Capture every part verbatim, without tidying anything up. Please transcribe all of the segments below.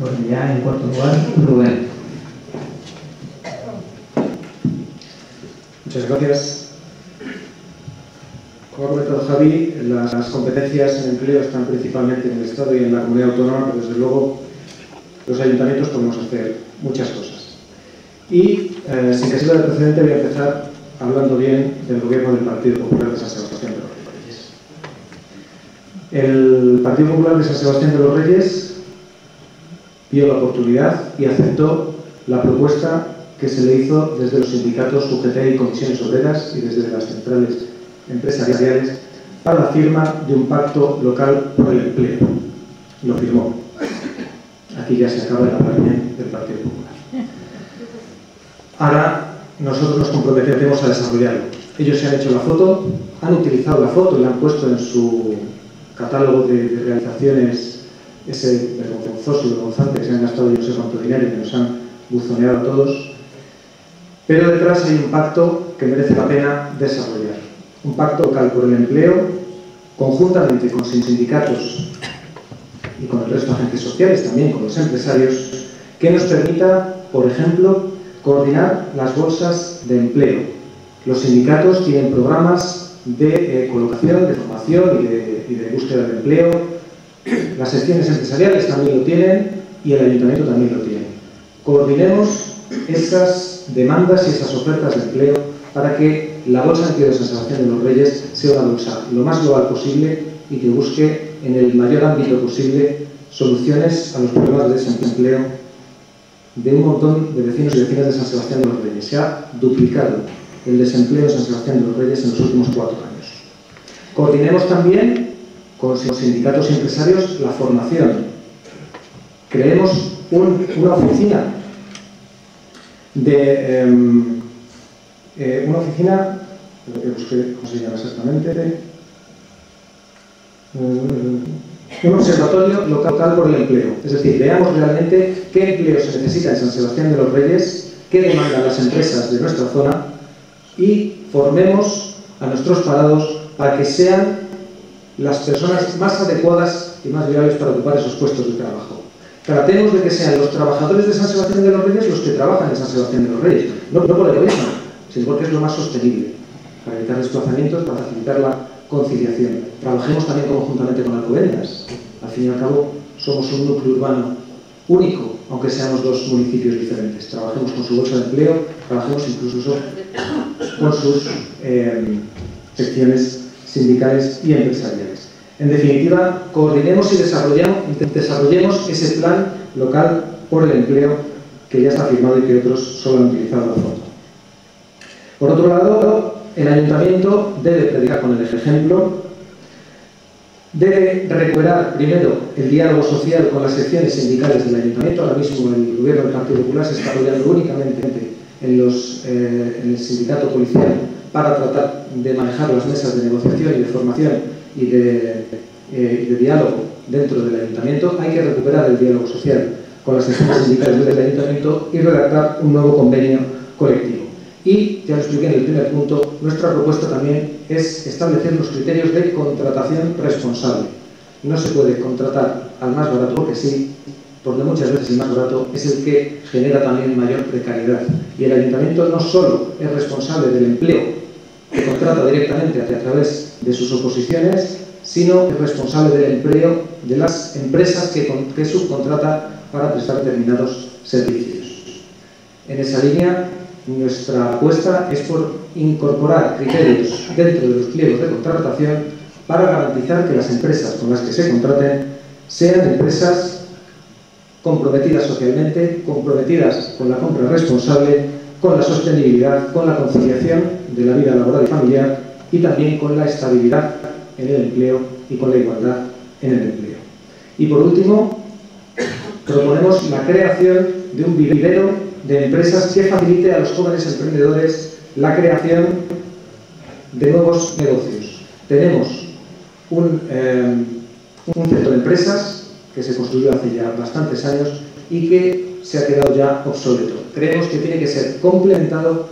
Por allá, en cuarto lugar, Rubén. Muchas gracias. Como ha comentado Javi, las competencias en empleo están principalmente en el Estado y en la comunidad autónoma, pero desde luego los ayuntamientos podemos hacer muchas cosas. Y, eh, sin que sirva de precedente, voy a empezar hablando bien del gobierno del Partido Popular de San Sebastián de los Reyes. El Partido Popular de San Sebastián de los Reyes vio la oportunidad y aceptó la propuesta que se le hizo desde los sindicatos U G T y Comisiones Obreras y desde las centrales empresariales para la firma de un pacto local por el empleo. Lo firmó. Aquí ya se acaba el apartheid del Partido Popular. Ahora nosotros nos comprometemos a desarrollarlo. Ellos se han hecho la foto, han utilizado la foto, la han puesto en su catálogo de, de realizaciones. Ese vergonzoso y vergonzante que se han gastado yo no sé cuánto dinero y que nos han buzoneado a todos. Pero detrás hay un pacto que merece la pena desarrollar. Un pacto local por el empleo, conjuntamente con sindicatos y con el resto de agentes sociales, también con los empresarios, que nos permita, por ejemplo, coordinar las bolsas de empleo. Los sindicatos tienen programas de eh, colocación, de formación y de, y de búsqueda de empleo. Las secciones empresariales también lo tienen y el ayuntamiento también lo tiene. Coordinemos esas demandas y esas ofertas de empleo para que la bolsa de empleo de San Sebastián de los Reyes sea una bolsa lo más global posible y que busque en el mayor ámbito posible soluciones a los problemas de desempleo de un montón de vecinos y vecinas de San Sebastián de los Reyes. Se ha duplicado el desempleo de San Sebastián de los Reyes en los últimos cuatro años. Coordinemos también con sindicatos y empresarios la formación. Creemos un, una oficina de eh, eh, una oficina que busqué, ¿cómo se llama exactamente? Eh, un observatorio local por el empleo. Es decir, veamos realmente qué empleo se necesita en San Sebastián de los Reyes, qué demandan las empresas de nuestra zona y formemos a nuestros parados para que sean las personas más adecuadas y más viables para ocupar esos puestos de trabajo. Tratemos de que sean los trabajadores de San Sebastián de los Reyes los que trabajan en San Sebastián de los Reyes, no, no por egoísmo, sino porque es lo más sostenible, para evitar desplazamientos, para facilitar la conciliación. Trabajemos también conjuntamente con Alcobendas. Al fin y al cabo, somos un núcleo urbano único, aunque seamos dos municipios diferentes. Trabajemos con su bolsa de empleo, trabajemos incluso con sus eh, secciones sindicales y empresariales. En definitiva, coordinemos y desarrollemos ese plan local por el empleo que ya está firmado y que otros solo han utilizado la foto. Por otro lado, el ayuntamiento debe predicar con el ejemplo, debe recuperar primero el diálogo social con las secciones sindicales del ayuntamiento. Ahora mismo el gobierno del Partido Popular se está apoyando únicamente en, los, eh, en el sindicato policial para tratar de manejar las mesas de negociación y de formación y de, eh, de diálogo dentro del ayuntamiento. Hay que recuperar el diálogo social con las secciones sindicales del ayuntamiento y redactar un nuevo convenio colectivo. Y, ya lo expliqué en el primer punto, nuestra propuesta también es establecer los criterios de contratación responsable. No se puede contratar al más barato porque sí, porque muchas veces el más barato es el que genera también mayor precariedad. Y el ayuntamiento no solo es responsable del empleo que contrata directamente a través de sus oposiciones, sino es responsable del empleo de las empresas que, que subcontrata para prestar determinados servicios. En esa línea, nuestra apuesta es por incorporar criterios dentro de los pliegos de contratación para garantizar que las empresas con las que se contraten sean empresas comprometidas socialmente, comprometidas con la compra responsable, con la sostenibilidad, con la conciliación de la vida laboral y familiar y también con la estabilidad en el empleo y con la igualdad en el empleo. Y por último, proponemos la creación de un vivero de empresas que facilite a los jóvenes emprendedores la creación de nuevos negocios. Tenemos un, eh, un centro de empresas que se construyó hace ya bastantes años y que se ha quedado ya obsoleto. Creemos que tiene que ser complementado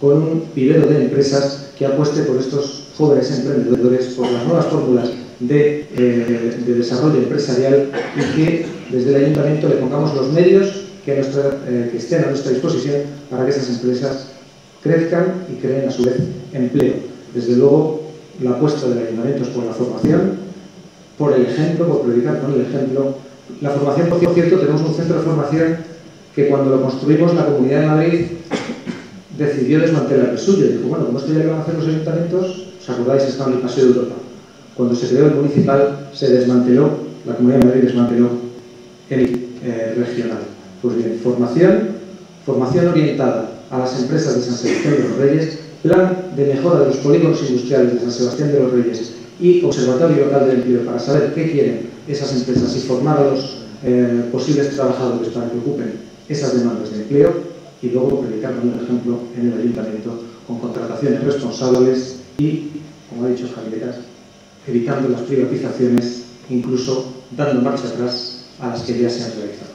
con un vivero de empresas que apueste por estos jóvenes emprendedores, por las nuevas fórmulas de, eh, de desarrollo empresarial y que desde el Ayuntamiento le pongamos los medios que, nuestra, eh, que estén a nuestra disposición para que esas empresas crezcan y creen a su vez empleo. Desde luego, la apuesta del Ayuntamiento es por la formación, por el ejemplo, por predicar con el ejemplo. La formación, por cierto, tenemos un centro de formación que cuando lo construimos la Comunidad de Madrid decidió desmantelar el suyo. Dijo, bueno, como esto ya lo van a hacer los ayuntamientos, os acordáis, estaba en el Paseo de Europa. Cuando se creó el municipal, se desmanteló, la Comunidad de Madrid desmanteló el eh, regional. Pues bien, formación, formación orientada a las empresas de San Sebastián de los Reyes, plan de mejora de los polígonos industriales de San Sebastián de los Reyes y observatorio local del empleo para saber qué quieren esas empresas y formar a los eh, posibles trabajadores para que ocupen esas demandas de empleo, y luego predicar con el ejemplo en el ayuntamiento con contrataciones responsables y, como ha dicho Javier Heras, evitando las privatizaciones, incluso dando marcha atrás a las que ya se han realizado.